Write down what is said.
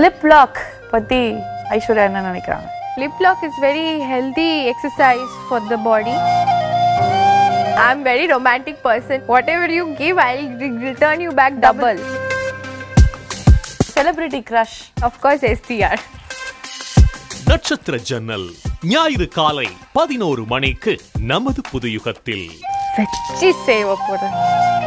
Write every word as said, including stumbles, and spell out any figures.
Lip lock patti Aishwarya enna nenikranga. Lip lock is very healthy exercise for the body. I'm very romantic person. Whatever you give, I'll return you back double. Celebrity crush, of course, S T R. Natchatra Journal Nyayiru Kaalai பதினோரு மணிக்கு நமது புதுயுகத்தில் வெற்றி சேவ போறேன்.